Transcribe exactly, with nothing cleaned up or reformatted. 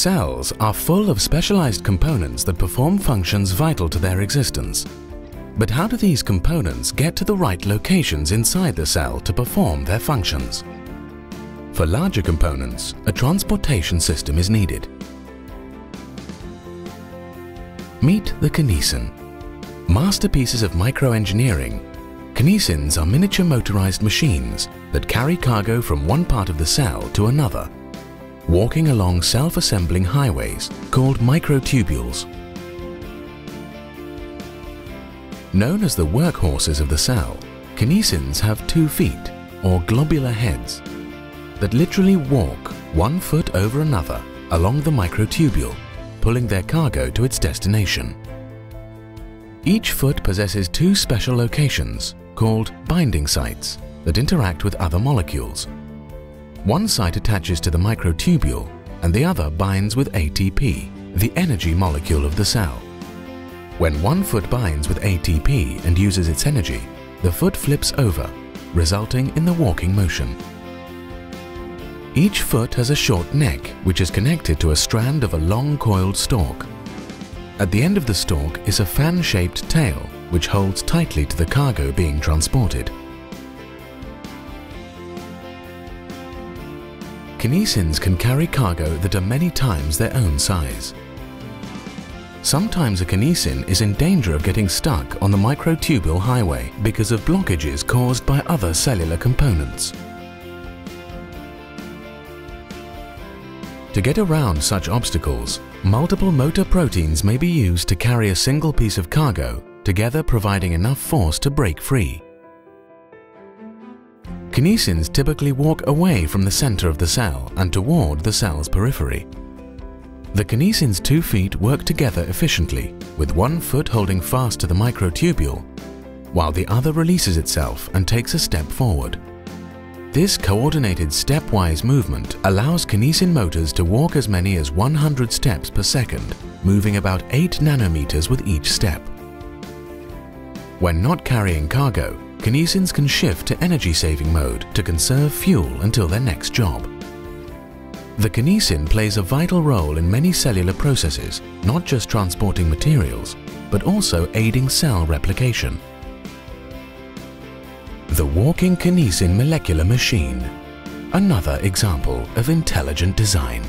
Cells are full of specialized components that perform functions vital to their existence. But how do these components get to the right locations inside the cell to perform their functions? For larger components, a transportation system is needed. Meet the kinesin. Masterpieces of microengineering, kinesins are miniature motorized machines that carry cargo from one part of the cell to another, walking along self-assembling highways called microtubules. Known as the workhorses of the cell, kinesins have two feet, or globular heads, that literally walk one foot over another along the microtubule, pulling their cargo to its destination. Each foot possesses two special locations, called binding sites, that interact with other molecules. One site attaches to the microtubule and the other binds with A T P, the energy molecule of the cell. When one foot binds with A T P and uses its energy, the foot flips over, resulting in the walking motion. Each foot has a short neck, which is connected to a strand of a long coiled stalk. At the end of the stalk is a fan-shaped tail, which holds tightly to the cargo being transported. Kinesins can carry cargo that are many times their own size. Sometimes a kinesin is in danger of getting stuck on the microtubule highway because of blockages caused by other cellular components. To get around such obstacles, multiple motor proteins may be used to carry a single piece of cargo, together providing enough force to break free. Kinesins typically walk away from the center of the cell and toward the cell's periphery. The kinesin's two feet work together efficiently, with one foot holding fast to the microtubule, while the other releases itself and takes a step forward. This coordinated stepwise movement allows kinesin motors to walk as many as one hundred steps per second, moving about eight nanometers with each step. When not carrying cargo, kinesins can shift to energy-saving mode to conserve fuel until their next job. The kinesin plays a vital role in many cellular processes, not just transporting materials, but also aiding cell replication. The walking kinesin molecular machine, another example of intelligent design.